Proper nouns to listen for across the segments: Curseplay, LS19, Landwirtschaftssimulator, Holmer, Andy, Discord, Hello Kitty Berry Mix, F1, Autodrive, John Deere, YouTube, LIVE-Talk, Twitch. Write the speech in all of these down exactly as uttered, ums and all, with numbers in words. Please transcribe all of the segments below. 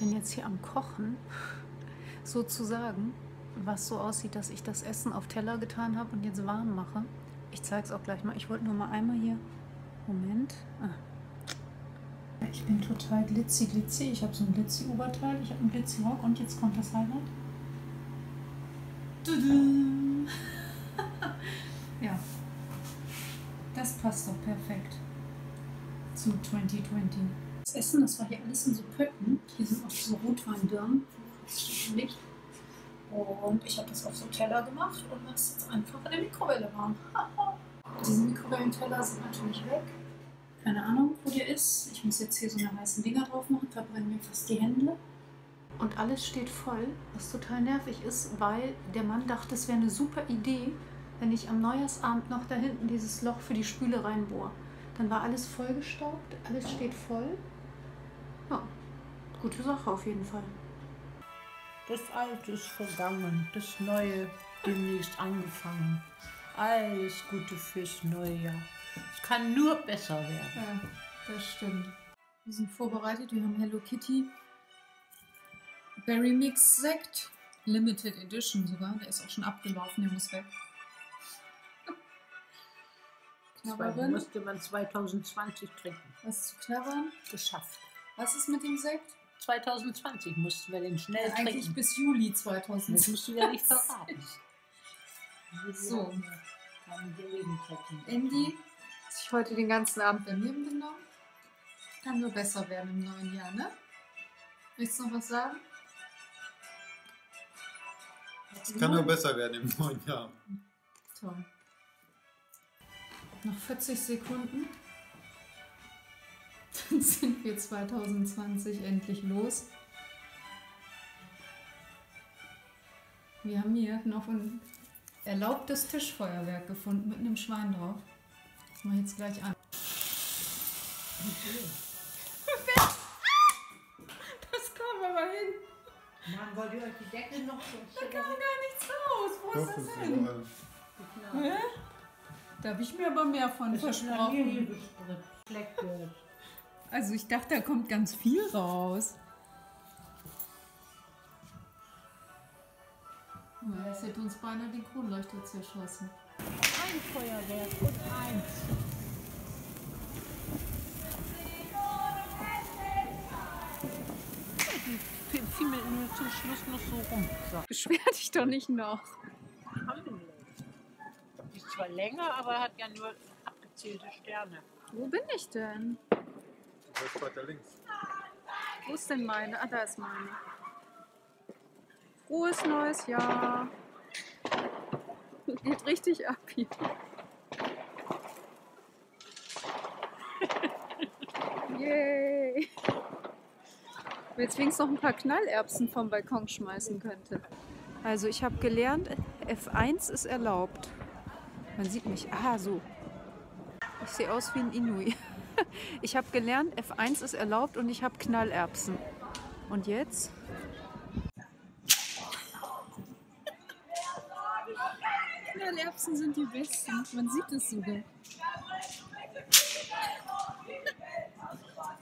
bin jetzt hier am Kochen, sozusagen, was so aussieht, dass ich das Essen auf Teller getan habe und jetzt warm mache. Ich zeige es auch gleich mal. Ich wollte nur mal einmal hier... Moment. Ah. Ich bin total glitzy, glitzy. Ich habe so ein glitzy Oberteil, ich habe einen glitzy Rock und jetzt kommt das Highlight. Tudu. Ja, das passt doch perfekt zu zwanzig zwanzig. Das Essen, das war hier alles in so Pötten. Hier sind auch so Rotweindirnen. Und ich habe das auf so Teller gemacht und mache es jetzt einfach in der Mikrowelle warm. Diese Mikrowellenteller sind natürlich weg. Keine Ahnung, wo der ist. Ich muss jetzt hier so eine heißen Dinger drauf machen, da brennen mir fast die Hände. Und alles steht voll, was total nervig ist, weil der Mann dachte, es wäre eine super Idee, wenn ich am Neujahrsabend noch da hinten dieses Loch für die Spüle reinbohre. Dann war alles vollgestaubt, alles steht voll. Ja, gute Sache auf jeden Fall. Das Alte ist vergangen, das Neue demnächst angefangen. Alles Gute fürs neue Jahr. Es kann nur besser werden. Ja, das stimmt. Wir sind vorbereitet. Wir haben Hello Kitty Berry Mix Sekt. Limited Edition sogar. Der ist auch schon abgelaufen. Der muss weg. Knabberin. Musste man zwanzig zwanzig trinken. Was zu knabbern? Geschafft. Was ist mit dem Sekt? zwanzig zwanzig mussten wir den schnell ja, trinken. Eigentlich bis Juli zwanzig zwanzig. Das musst du ja nicht verraten. So. Andy hat sich heute den ganzen Abend daneben genommen. Kann nur besser werden im neuen Jahr, ne? Willst du noch was sagen? Es kann nur besser werden im neuen Jahr. Toll. Noch vierzig Sekunden. Dann sind wir zwanzig zwanzig endlich los. Wir haben hier noch ein erlaubtes Tischfeuerwerk gefunden mit einem Schwein drauf. Das machen wir jetzt gleich an. Okay. Das kam aber hin. Mann, wollt ihr euch die Decke noch so? Da kam gar nichts raus. Wo ist das, das hin? Ist ja. Da habe ich mir aber mehr von das versprochen. Also ich dachte, da kommt ganz viel raus. Das hätte uns beinahe den Kronleuchter zerschossen. Ein Feuerwerk und eins. Die fimmeln nur zum Schluss noch so rum. So. Beschwer dich doch nicht noch. Die ist zwar länger, aber hat ja nur abgezählte Sterne. Wo bin ich denn? Da ist weiter links. Wo ist denn meine? Ah, da ist meine. Frohes neues Jahr! Geht richtig ab hier. Yay! Wenn jetzt wenigstens noch ein paar Knallerbsen vom Balkon schmeißen könnte. Also ich habe gelernt, F eins ist erlaubt. Man sieht mich. Ah, so. Ich sehe aus wie ein Inui. Ich habe gelernt, F eins ist erlaubt und ich habe Knallerbsen. Und jetzt? Knallerbsen sind die besten. Man sieht es sogar.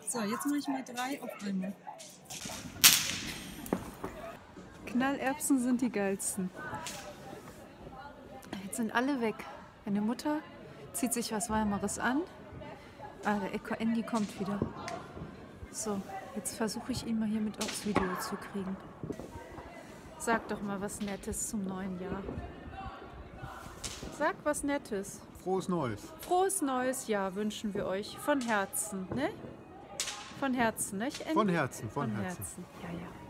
So, jetzt mache ich mal drei auf einmal. Knallerbsen sind die geilsten. Jetzt sind alle weg. Meine Mutter zieht sich was Weimares an. Ah, der Andy kommt wieder. So, jetzt versuche ich ihn mal hier mit aufs Video zu kriegen. Sag doch mal was Nettes zum neuen Jahr. Sag was Nettes. Frohes Neues. Frohes Neues Jahr wünschen wir euch von Herzen, ne? Von Herzen, nicht? Von Herzen, von, von Herzen. Herzen. Ja, ja.